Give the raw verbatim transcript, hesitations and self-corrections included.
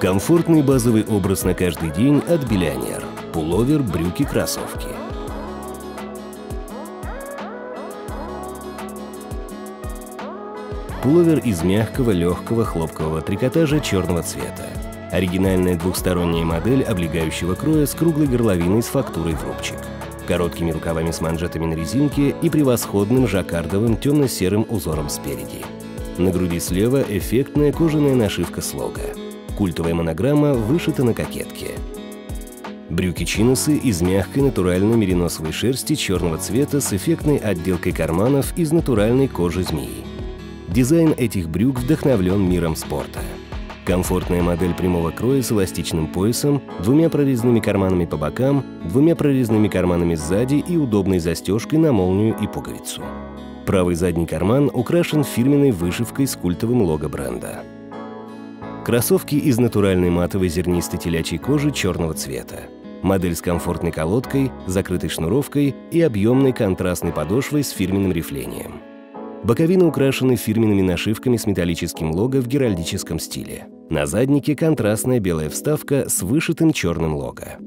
Комфортный базовый образ на каждый день от Billionaire. Пуловер, брюки, кроссовки. Пуловер из мягкого, легкого хлопкового трикотажа черного цвета. Оригинальная двухсторонняя модель облегающего кроя с круглой горловиной с фактурой в рубчик, короткими рукавами с манжетами на резинке и превосходным жаккардовым темно-серым узором спереди. На груди слева эффектная кожаная нашивка с лого. Культовая монограмма вышита на кокетке. Брюки-чиносы из мягкой натуральной мериносовой шерсти черного цвета с эффектной отделкой карманов из натуральной кожи змеи. Дизайн этих брюк вдохновлен миром спорта. Комфортная модель прямого кроя с эластичным поясом, двумя прорезанными карманами по бокам, двумя прорезанными карманами сзади и удобной застежкой на молнию и пуговицу. Правый задний карман украшен фирменной вышивкой с культовым лого бренда. Кроссовки из натуральной матовой зернистой телячьей кожи черного цвета. Модель с комфортной колодкой, закрытой шнуровкой и объемной контрастной подошвой с фирменным рифлением. Боковины украшены фирменными нашивками с металлическим лого в геральдическом стиле. На заднике контрастная белая вставка с вышитым черным лого.